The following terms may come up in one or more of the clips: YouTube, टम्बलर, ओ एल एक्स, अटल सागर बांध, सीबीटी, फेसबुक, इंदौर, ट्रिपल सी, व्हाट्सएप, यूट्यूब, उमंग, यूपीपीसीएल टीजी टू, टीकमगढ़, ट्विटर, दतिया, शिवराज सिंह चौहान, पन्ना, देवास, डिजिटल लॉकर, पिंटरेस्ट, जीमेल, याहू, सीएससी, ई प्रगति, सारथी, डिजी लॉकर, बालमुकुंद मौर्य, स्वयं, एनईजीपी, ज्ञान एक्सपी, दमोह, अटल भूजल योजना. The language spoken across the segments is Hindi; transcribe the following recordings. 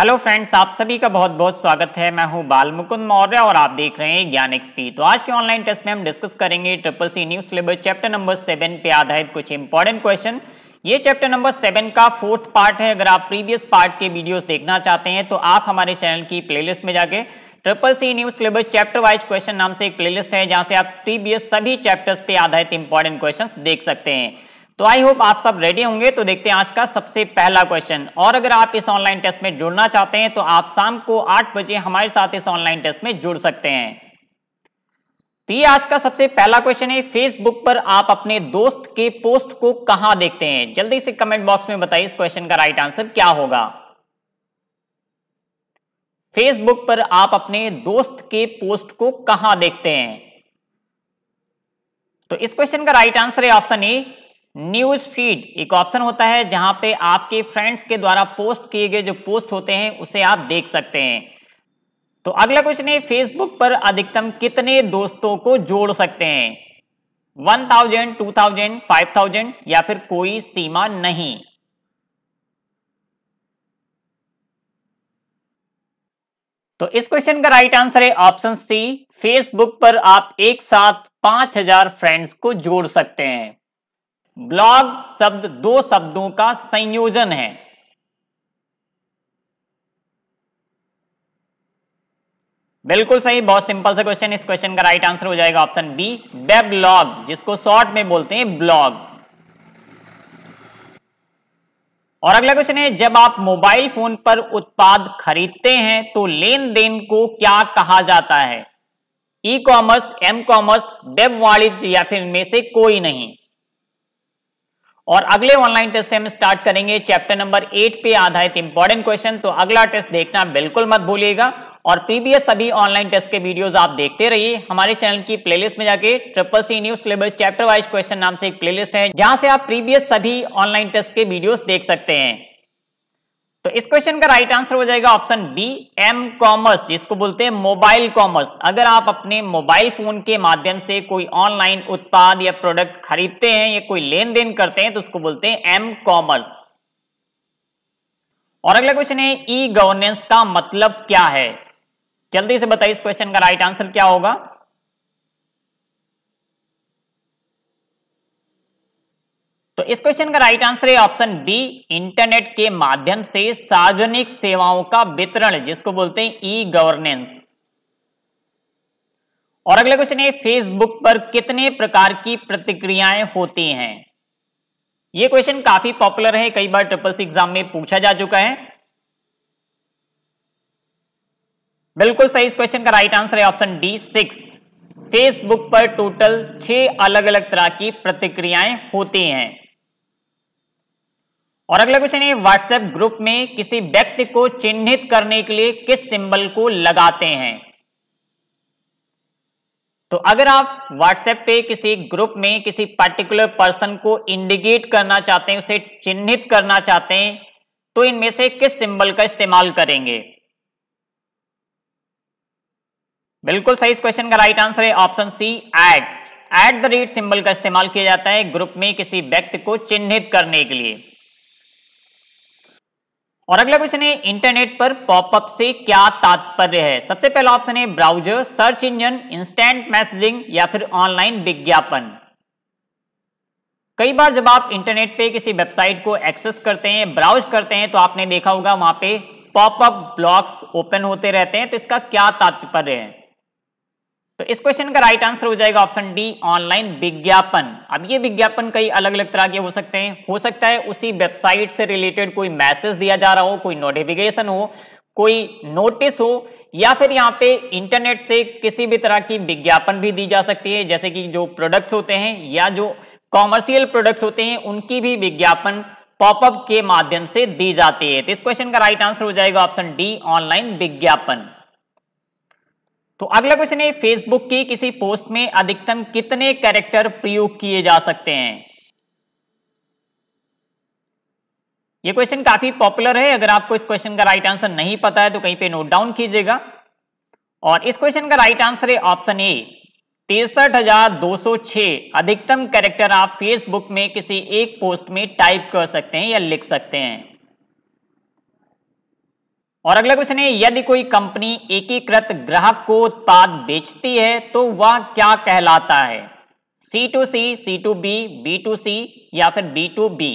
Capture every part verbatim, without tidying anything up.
हेलो फ्रेंड्स, आप सभी का बहुत बहुत स्वागत है। मैं हूं बालमुकुंद मौर्य और आप देख रहे हैं ज्ञान एक्सपी। तो आज के ऑनलाइन टेस्ट में हम डिस्कस करेंगे ट्रिपल सी new syllabus chapter number seven पे आधारित कुछ इंपॉर्टेंट क्वेश्चन। ये चैप्टर नंबर सेवन का फोर्थ पार्ट है। अगर आप प्रीवियस पार्ट के वीडियोस देखना चाहते हैं तो आप हमारे चैनल की प्लेलिस्ट में जाके ट्रिपल सी new syllabus chapter wise question नाम से एक प्लेलिस्ट है, जहां से आप प्रीवियस सभी चैप्टर्स पे आधारित इंपॉर्टेंट क्वेश्चंस देख सकते हैं। तो आई होप आप सब रेडी होंगे। तो देखते हैं आज का सबसे पहला क्वेश्चन। और अगर आप इस ऑनलाइन टेस्ट में जुड़ना चाहते हैं तो आप शाम को आठ बजे हमारे साथ इस ऑनलाइन टेस्ट में जुड़ सकते हैं। तो ये आज का सबसे पहला क्वेश्चन है, फेसबुक पर आप अपने दोस्त के पोस्ट को कहां देखते हैं? जल्दी से कमेंट बॉक्स में बताइए इस क्वेश्चन का राइट आंसर क्या होगा। फेसबुक पर आप अपने दोस्त के पोस्ट को कहां देखते हैं? तो इस क्वेश्चन का राइट आंसर है ऑप्शन ए, न्यूज फीड। एक ऑप्शन होता है जहां पे आपके फ्रेंड्स के द्वारा पोस्ट किए गए जो पोस्ट होते हैं उसे आप देख सकते हैं। तो अगला क्वेश्चन है, फेसबुक पर अधिकतम कितने दोस्तों को जोड़ सकते हैं? One thousand, two thousand, five thousand या फिर कोई सीमा नहीं। तो इस क्वेश्चन का राइट आंसर है ऑप्शन सी, फेसबुक पर आप एक साथ पांच हजार फ्रेंड्स को जोड़ सकते हैं। ब्लॉग शब्द दो शब्दों का संयोजन है। बिल्कुल सही, बहुत सिंपल सा क्वेश्चन। इस क्वेश्चन का राइट आंसर हो जाएगा ऑप्शन बी, वेबलॉग, जिसको शॉर्ट में बोलते हैं ब्लॉग। और अगला क्वेश्चन है, जब आप मोबाइल फोन पर उत्पाद खरीदते हैं तो लेन देन को क्या कहा जाता है? E commerce, M commerce, web वाणिज्य या फिर इनमें से कोई नहीं। और अगले ऑनलाइन टेस्ट हम स्टार्ट करेंगे चैप्टर नंबर एट पे आधारित इंपॉर्टेंट क्वेश्चन। तो अगला टेस्ट देखना बिल्कुल मत भूलिएगा और प्रीवियस सभी ऑनलाइन टेस्ट के वीडियोस आप देखते रहिए। हमारे चैनल की प्लेलिस्ट में जाके ट्रिपल सी new syllabus chapter wise question नाम से एक प्लेलिस्ट है, जहां से आप प्रीवियस सभी ऑनलाइन टेस्ट के वीडियोस देख सकते हैं। तो इस क्वेश्चन का राइट आंसर हो जाएगा ऑप्शन बी, एम कॉमर्स, जिसको बोलते हैं मोबाइल कॉमर्स। अगर आप अपने मोबाइल फोन के माध्यम से कोई ऑनलाइन उत्पाद या प्रोडक्ट खरीदते हैं या कोई लेन देन करते हैं तो उसको बोलते हैं एम कॉमर्स। और अगला क्वेश्चन है, ई गवर्नेंस का मतलब क्या है? जल्दी से बताइए इस क्वेश्चन का राइट आंसर क्या होगा। तो इस क्वेश्चन का राइट आंसर है ऑप्शन बी, इंटरनेट के माध्यम से सार्वजनिक सेवाओं का वितरण, जिसको बोलते हैं ई गवर्नेंस। और अगला क्वेश्चन है, फेसबुक पर कितने प्रकार की प्रतिक्रियाएं होती हैं? यह क्वेश्चन काफी पॉपुलर है, कई बार ट्रिपल सी एग्जाम में पूछा जा चुका है। बिल्कुल सही, इस क्वेश्चन का राइट आंसर है ऑप्शन डी, सिक्स। फेसबुक पर टोटल छह अलग अलग तरह की प्रतिक्रियाएं होती हैं। और अगला क्वेश्चन है, व्हाट्सएप ग्रुप में किसी व्यक्ति को चिन्हित करने के लिए किस सिंबल को लगाते हैं? तो अगर आप व्हाट्सएप पे किसी ग्रुप में किसी पर्टिकुलर पर्सन को इंडिकेट करना चाहते हैं, उसे चिन्हित करना चाहते हैं, तो इनमें से किस सिंबल का इस्तेमाल करेंगे? बिल्कुल सही, इस क्वेश्चन का राइट आंसर है option C, eight. At the rate symbol का इस्तेमाल किया जाता है ग्रुप में किसी व्यक्ति को चिन्हित करने के लिए। और अगला क्वेश्चन है, इंटरनेट पर पॉपअप से क्या तात्पर्य है? सबसे पहला ऑप्शन है browser, search engine, instant messaging या फिर ऑनलाइन विज्ञापन। कई बार जब आप इंटरनेट पे किसी वेबसाइट को एक्सेस करते हैं, ब्राउज करते हैं, तो आपने देखा होगा वहां पे पॉपअप ब्लॉक्स ओपन होते रहते हैं। तो इसका क्या तात्पर्य है? तो इस क्वेश्चन का राइट आंसर हो जाएगा ऑप्शन डी, ऑनलाइन विज्ञापन। अब ये विज्ञापन कई अलग अलग तरह के हो सकते हैं। हो सकता है उसी वेबसाइट से रिलेटेड कोई मैसेज दिया जा रहा हो, कोई नोटिफिकेशन हो, कोई नोटिस हो, या फिर यहाँ पे इंटरनेट से किसी भी तरह की विज्ञापन भी दी जा सकती है, जैसे कि जो प्रोडक्ट्स होते हैं या जो कॉमर्शियल प्रोडक्ट्स होते हैं उनकी भी विज्ञापन पॉपअप के माध्यम से दी जाती है। तो इस क्वेश्चन का राइट आंसर हो जाएगा ऑप्शन डी, ऑनलाइन विज्ञापन। तो अगला क्वेश्चन है, फेसबुक की किसी पोस्ट में अधिकतम कितने कैरेक्टर प्रयोग किए जा सकते हैं? यह क्वेश्चन काफी पॉपुलर है। अगर आपको इस क्वेश्चन का राइट आंसर नहीं पता है तो कहीं पे नोट डाउन कीजिएगा। और इस क्वेश्चन का राइट आंसर है ऑप्शन ए, तिरसठ हजार दो सौ छह। अधिकतम कैरेक्टर आप फेसबुक में किसी एक पोस्ट में टाइप कर सकते हैं या लिख सकते हैं। और अगला क्वेश्चन है, यदि कोई कंपनी एकीकृत ग्राहक को उत्पाद बेचती है तो वह क्या कहलाता है? C to C, C to B, B to C या फिर बी टू बी।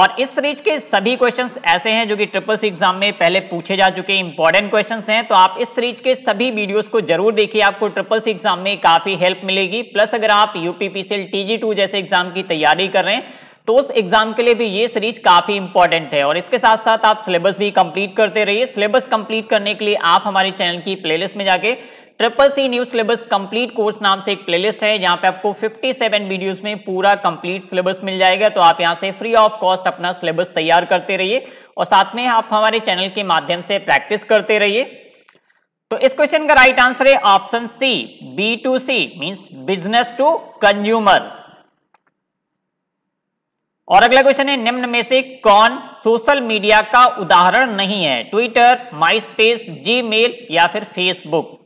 और इस सीरीज के सभी क्वेश्चंस ऐसे हैं जो कि ट्रिपल सी एग्जाम में पहले पूछे जा चुके इंपॉर्टेंट क्वेश्चंस हैं, तो आप इस सीरीज के सभी वीडियोस को जरूर देखिए, आपको ट्रिपल सी एग्जाम में काफी हेल्प मिलेगी। प्लस अगर आप यूपीपीसीएल टीजी टू जैसे एग्जाम की तैयारी कर रहे हैं तो उस एग्जाम के लिए भी ये सीरीज काफी इंपॉर्टेंट है। और इसके साथ साथ आप सिलेबस भी कंप्लीट करते रहिए। सिलेबस कंप्लीट करने के लिए आप हमारे चैनल की प्लेलिस्ट में जाके ट्रिपल सी new syllabus complete course नाम से एक प्लेलिस्ट है, जहां पे आपको सत्तावन वीडियोस में पूरा कंप्लीट सिलेबस मिल जाएगा। तो आप यहां से फ्री ऑफ कॉस्ट अपना सिलेबस तैयार करते रहिए और साथ में आप हमारे चैनल के माध्यम से प्रैक्टिस करते रहिए। तो इस क्वेश्चन का राइट आंसर है option C, B to C means business to consumer. और अगला क्वेश्चन है, निम्न में से कौन सोशल मीडिया का उदाहरण नहीं है? ट्विटर, माई स्पेस, जीमेल या फिर फेसबुक।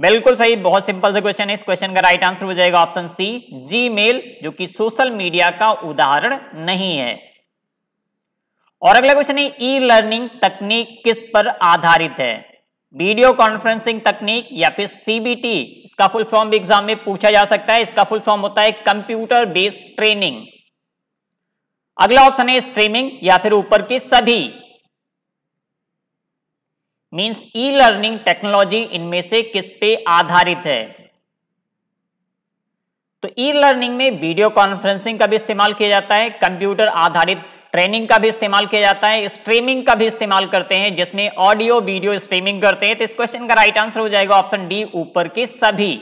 बिल्कुल सही, बहुत सिंपल सा क्वेश्चन है। इस क्वेश्चन का राइट आंसर हो जाएगा ऑप्शन सी, जीमेल, जो कि सोशल मीडिया का उदाहरण नहीं है। और अगला क्वेश्चन है, ई लर्निंग तकनीक किस पर आधारित है? वीडियो कॉन्फ्रेंसिंग तकनीक या फिर सीबीटी। इसका फुल फॉर्म भी एग्जाम में पूछा जा सकता है। इसका फुल फॉर्म होता है कंप्यूटर बेस्ड ट्रेनिंग। अगला ऑप्शन है स्ट्रीमिंग या फिर ऊपर के सभी। मींस ई लर्निंग टेक्नोलॉजी इनमें से किस पे आधारित है? तो ई लर्निंग में वीडियो कॉन्फ्रेंसिंग का भी इस्तेमाल किया जाता है, कंप्यूटर आधारित ट्रेनिंग का भी इस्तेमाल किया जाता है, स्ट्रीमिंग का भी इस्तेमाल करते हैं जिसमें ऑडियो वीडियो स्ट्रीमिंग करते हैं। तो इस क्वेश्चन का राइट आंसर हो जाएगा ऑप्शन डी, ऊपर के सभी।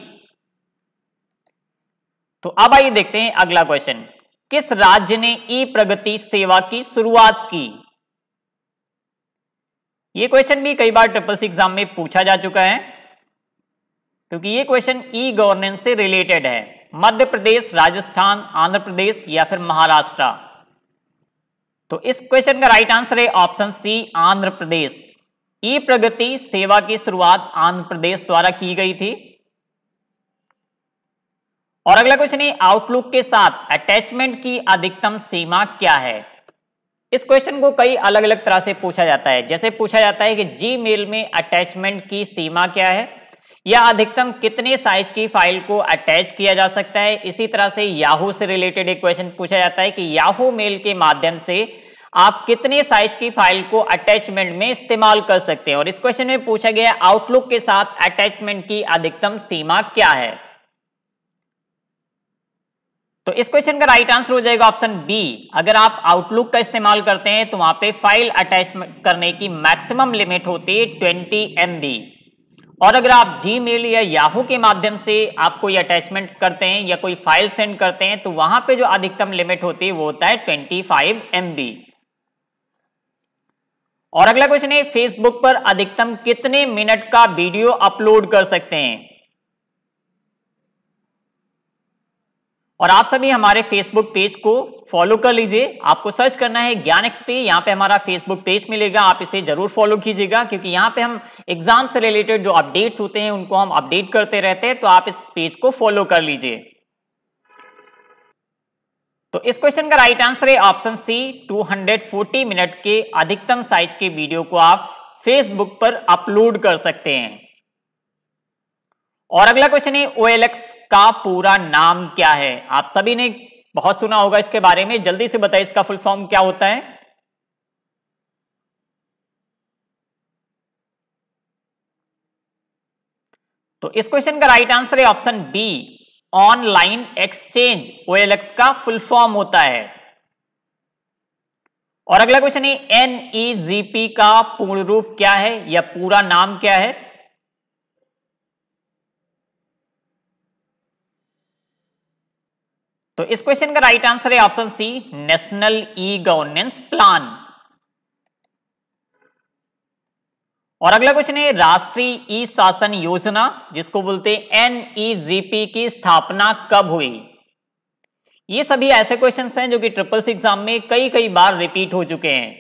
तो अब आइए देखते हैं अगला क्वेश्चन, किस राज्य ने ई प्रगति सेवा की शुरुआत की? यह क्वेश्चन भी कई बार ट्रिपल सी एग्जाम में पूछा जा चुका है, क्योंकि यह क्वेश्चन ई गवर्नेंस से रिलेटेड है। मध्य प्रदेश, राजस्थान, आंध्र प्रदेश या फिर महाराष्ट्र। तो इस क्वेश्चन का राइट आंसर है option C, Andhra Pradesh. ई प्रगति सेवा की शुरुआत आंध्र प्रदेश द्वारा की गई थी। और अगला क्वेश्चन है, आउटलुक के साथ अटैचमेंट की अधिकतम सीमा क्या है? इस क्वेश्चन को कई अलग अलग तरह से पूछा जाता है। जैसे पूछा जाता है कि जीमेल में अटैचमेंट की सीमा क्या है, या अधिकतम कितने साइज की फाइल को अटैच किया जा सकता है। इसी तरह से याहू से रिलेटेड एक क्वेश्चन पूछा जाता है कि याहू मेल के माध्यम से आप कितने साइज की फाइल को अटैचमेंट में इस्तेमाल कर सकते हैं। और इस क्वेश्चन में पूछा गया आउटलुक के साथ अटैचमेंट की अधिकतम सीमा क्या है। तो इस क्वेश्चन का राइट आंसर हो जाएगा ऑप्शन बी। अगर आप आउटलुक का इस्तेमाल करते हैं तो वहां पे फाइल अटैच करने की मैक्सिमम लिमिट होती है ट्वेंटी एम बी। और अगर आप जीमेल या याहू के माध्यम से आप कोई अटैचमेंट करते हैं या कोई फाइल सेंड करते हैं तो वहां पे जो अधिकतम लिमिट होती है वो होता है पच्चीस एम बी। और अगला क्वेश्चन है, फेसबुक पर अधिकतम कितने मिनट का वीडियो अपलोड कर सकते हैं? और आप सभी हमारे फेसबुक पेज को फॉलो कर लीजिए। आपको सर्च करना है ज्ञान एक्सपी, यहाँ पे हमारा फेसबुक पेज मिलेगा, आप इसे जरूर फॉलो कीजिएगा, क्योंकि यहाँ पे हम एग्जाम से रिलेटेड जो अपडेट्स होते हैं उनको हम अपडेट करते रहते हैं। तो आप इस पेज को फॉलो कर लीजिए। तो इस क्वेश्चन का राइट आंसर है ऑप्शन सी, दो सौ चालीस मिनट के अधिकतम साइज के वीडियो को आप फेसबुक पर अपलोड कर सकते हैं। और अगला क्वेश्चन है, ओ एल एक्स का पूरा नाम क्या है? आप सभी ने बहुत सुना होगा इसके बारे में, जल्दी से बताइए इसका फुल फॉर्म क्या होता है। तो इस क्वेश्चन का राइट आंसर है option B, online exchange ओ एल एक्स का फुल फॉर्म होता है। और अगला क्वेश्चन है, एन ई जी पी का पूर्ण रूप क्या है या पूरा नाम क्या है? तो इस क्वेश्चन का राइट आंसर है option C, national e governance plan. और अगला क्वेश्चन है, राष्ट्रीय ई शासन योजना जिसको बोलते हैं एन ई जी पी की स्थापना कब हुई? ये सभी ऐसे क्वेश्चंस हैं जो कि ट्रिपल सी एग्जाम में कई कई बार रिपीट हो चुके हैं।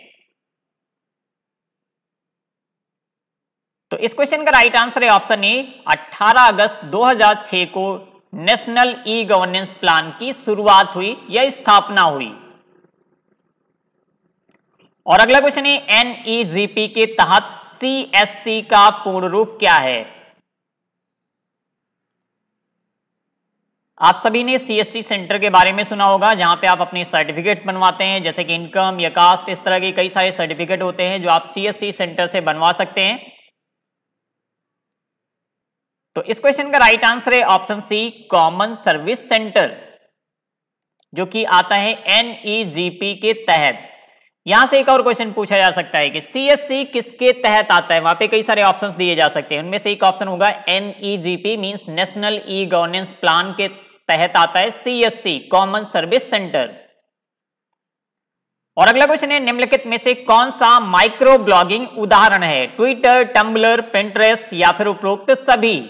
तो इस क्वेश्चन का राइट आंसर है ऑप्शन ए, अठारह अगस्त दो हजार छह को नेशनल ई गवर्नेंस प्लान की शुरुआत हुई या स्थापना हुई। और अगला क्वेश्चन है एनईजीपी के तहत सीएससी का पूर्ण रूप क्या है। आप सभी ने सीएससी सेंटर के बारे में सुना होगा, जहां पे आप अपने सर्टिफिकेट्स बनवाते हैं, जैसे कि इनकम या कास्ट, इस तरह के कई सारे सर्टिफिकेट होते हैं जो आप सीएससी सेंटर से बनवा सकते हैं। तो इस क्वेश्चन का राइट आंसर है option C common service centre, जो कि आता है एनईजीपी के तहत। यहां से एक और क्वेश्चन पूछा जा सकता है कि सीएससी किसके तहत आता है, वहां पे कई सारे ऑप्शंस दिए जा सकते हैं। उनमें से एक ऑप्शन होगा एनईजीपी means national e governance plan के तहत आता है सीएससी कॉमन सर्विस सेंटर। और अगला क्वेश्चन है निम्नलिखित में से कौन सा माइक्रो ब्लॉगिंग उदाहरण है, ट्विटर, टम्बलर, पिंटरेस्ट या फिर उपरोक्त सभी।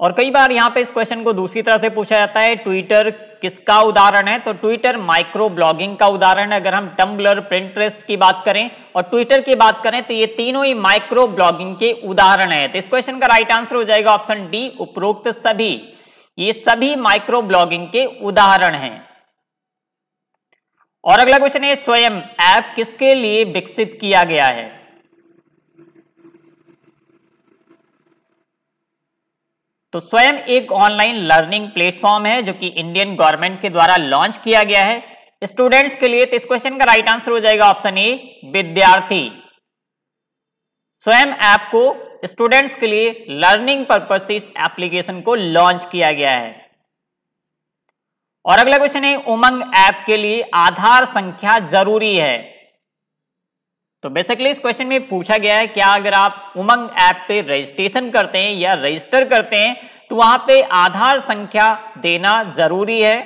और कई बार यहां पे इस क्वेश्चन को दूसरी तरह से पूछा जाता है, ट्विटर किसका उदाहरण है, तो ट्विटर माइक्रो ब्लॉगिंग का उदाहरण है। अगर हम टम्बलर, पिंटरेस्ट की बात करें और ट्विटर की बात करें तो ये तीनों ही माइक्रो ब्लॉगिंग के उदाहरण है। तो इस क्वेश्चन का राइट आंसर हो जाएगा ऑप्शन डी उपरोक्त सभी। ये सभी माइक्रो ब्लॉगिंग के उदाहरण है। और अगला क्वेश्चन है स्वयं ऐप किसके लिए विकसित किया गया है। तो स्वयं एक ऑनलाइन लर्निंग प्लेटफॉर्म है जो कि इंडियन गवर्नमेंट के द्वारा लॉन्च किया गया है स्टूडेंट्स के लिए। तो इस क्वेश्चन का राइट आंसर हो जाएगा ऑप्शन ए विद्यार्थी। स्वयं ऐप को स्टूडेंट्स के लिए लर्निंग पर्पस से इस एप्लीकेशन को लॉन्च किया गया है। और अगला क्वेश्चन है उमंग ऐप के लिए आधार संख्या जरूरी है। तो बेसिकली इस क्वेश्चन में पूछा गया है क्या अगर आप उमंग ऐप पे रजिस्ट्रेशन करते हैं या रजिस्टर करते हैं तो वहां पे आधार संख्या देना जरूरी है।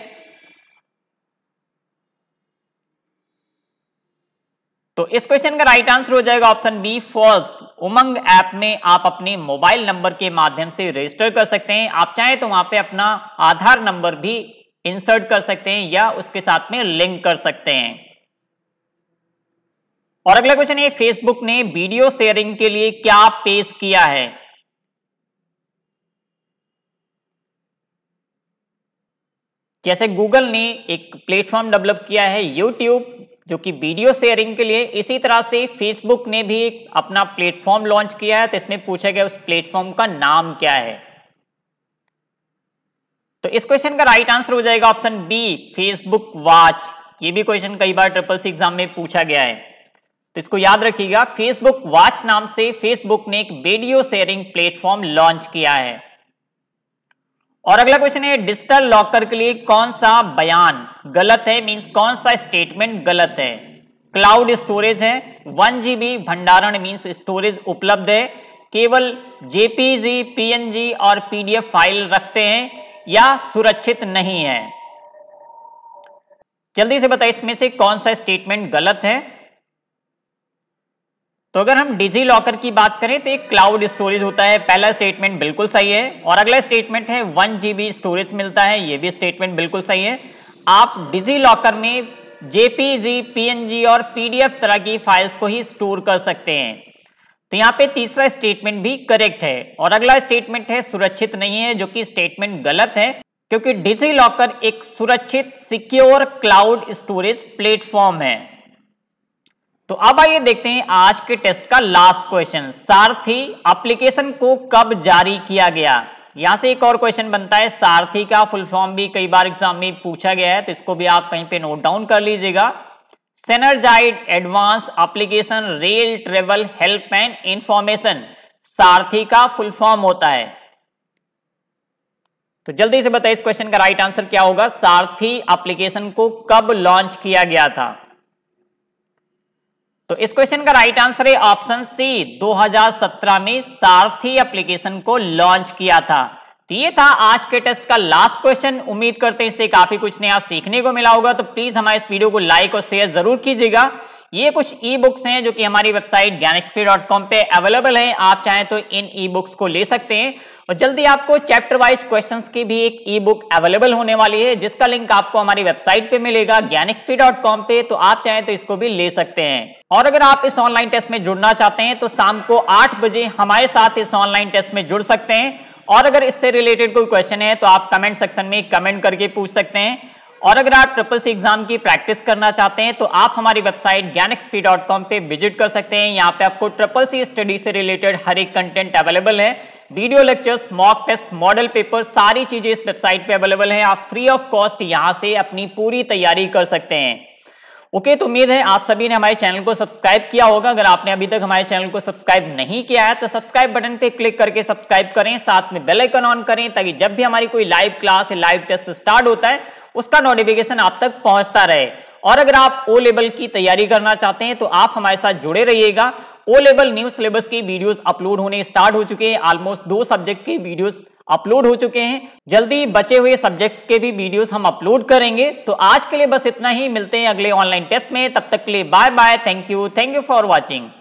तो इस क्वेश्चन का राइट आंसर हो जाएगा ऑप्शन बी फॉल्स। उमंग ऐप में आप अपने मोबाइल नंबर के माध्यम से रजिस्टर कर सकते हैं। आप चाहें तो वहां पे अपना आधार नंबर भी इंसर्ट कर सकते हैं या उसके साथ में लिंक कर सकते हैं। और अगला क्वेश्चन है फेसबुक ने वीडियो शेयरिंग के लिए क्या पेश किया है। जैसे गूगल ने एक प्लेटफॉर्म डेवलप किया है यूट्यूब जो कि वीडियो शेयरिंग के लिए, इसी तरह से फेसबुक ने भी एक अपना प्लेटफॉर्म लॉन्च किया है। तो इसमें पूछा गया उस प्लेटफॉर्म का नाम क्या है। तो इस क्वेश्चन का राइट आंसर हो जाएगा ऑप्शन बी फेसबुक वॉच। ये भी क्वेश्चन कई बार ट्रिपल सी एग्जाम में पूछा गया है, तो इसको याद रखिएगा। फेसबुक वॉच नाम से फेसबुक ने एक वीडियो शेयरिंग प्लेटफॉर्म लॉन्च किया है। और अगला क्वेश्चन है डिजिटल लॉकर के लिए कौन सा बयान गलत है, मींस कौन सा स्टेटमेंट गलत है। क्लाउड स्टोरेज है, वन जीबी भंडारण मींस स्टोरेज उपलब्ध है, केवल जेपीजी, पीएनजी और पीडीएफ फाइल रखते हैं या सुरक्षित नहीं है। जल्दी से बताइए इसमें से कौन सा स्टेटमेंट गलत है। तो अगर हम डिजी लॉकर की बात करें तो एक क्लाउड स्टोरेज होता है, पहला स्टेटमेंट बिल्कुल सही है। और अगला स्टेटमेंट है वन जीबी स्टोरेज मिलता है, ये भी स्टेटमेंट बिल्कुल सही है। आप डिजी लॉकर में जेपीजी, पीएनजी और पीडीएफ तरह की फाइल्स को ही स्टोर कर सकते हैं। तो यहाँ पे तीसरा स्टेटमेंट भी करेक्ट है। और अगला स्टेटमेंट है सुरक्षित नहीं है, जो कि स्टेटमेंट गलत है, क्योंकि डिजी लॉकर एक सुरक्षित सिक्योर क्लाउड स्टोरेज प्लेटफॉर्म है। तो अब आइए देखते हैं आज के टेस्ट का लास्ट क्वेश्चन, सारथी एप्लीकेशन को कब जारी किया गया। यहां से एक और क्वेश्चन बनता है, सारथी का फुल फॉर्म भी कई बार एग्जाम में पूछा गया है, तो इसको भी आप कहीं पे नोट डाउन कर लीजिएगा। Synergized advanced application rail travel help and information, सारथी का फुल फॉर्म होता है। तो जल्दी से बताइए इस क्वेश्चन का राइट आंसर क्या होगा। सारथी एप्लीकेशन को कब लॉन्च किया गया था। तो इस क्वेश्चन का राइट आंसर है ऑप्शन सी दो हज़ार सत्रह में सारथी एप्लीकेशन को लॉन्च किया था। तो ये था आज के टेस्ट का लास्ट क्वेश्चन। उम्मीद करते हैं इससे काफी कुछ नया सीखने को मिला होगा। तो प्लीज हमारे इस वीडियो को लाइक और शेयर जरूर कीजिएगा। ये कुछ ई बुक्स हैं जो कि हमारी website Gyan X P dot com पे अवेलेबल है। आप चाहें तो इन ई बुक्स को ले सकते हैं। और जल्दी आपको चैप्टर वाइज क्वेश्चंस की भी एक ई बुक अवेलेबल होने वाली है, जिसका लिंक आपको हमारी वेबसाइट पे मिलेगा ज्ञान एक्स पी डॉट कॉम पे। तो आप चाहें तो इसको भी ले सकते हैं। और अगर आप इस ऑनलाइन टेस्ट में जुड़ना चाहते हैं तो शाम को आठ बजे हमारे साथ इस ऑनलाइन टेस्ट में जुड़ सकते हैं। और अगर इससे रिलेटेड कोई क्वेश्चन है तो आप कमेंट सेक्शन में कमेंट करके पूछ सकते हैं। और अगर आप ट्रिपल सी एग्जाम की प्रैक्टिस करना चाहते हैं तो आप हमारी website Gyan X P dot com पे विजिट कर सकते हैं। यहाँ पे आपको ट्रिपल सी स्टडी से रिलेटेड हर एक कंटेंट अवेलेबल है, video lectures, mock test, model paper, सारी चीजें इस वेबसाइट पे अवेलेबल है। आप फ्री ऑफ कॉस्ट यहाँ से अपनी पूरी तैयारी कर सकते हैं। ओके, तो उम्मीद है आप सभी ने हमारे चैनल को सब्सक्राइब किया होगा। अगर आपने अभी तक हमारे चैनल को सब्सक्राइब नहीं किया है तो सब्सक्राइब बटन पे क्लिक करके सब्सक्राइब करें, साथ में बेल आइकन ऑन करें ताकि जब भी हमारी कोई लाइव क्लास या लाइव टेस्ट स्टार्ट होता है उसका नोटिफिकेशन आप तक पहुंचता रहे। और अगर आप ओ लेवल की तैयारी करना चाहते हैं तो आप हमारे साथ जुड़े रहिएगा। ओ लेवल न्यू सिलेबस की वीडियोस अपलोड होने स्टार्ट हो चुके हैं, ऑलमोस्ट दो सब्जेक्ट की वीडियोस अपलोड हो चुके हैं। जल्दी बचे हुए सब्जेक्ट्स के भी वीडियोस हम अपलोड करेंगे। तो आज के लिए बस इतना ही, मिलते हैं अगले ऑनलाइन टेस्ट में। तब तक के लिए bye bye, thank you, thank you for watching.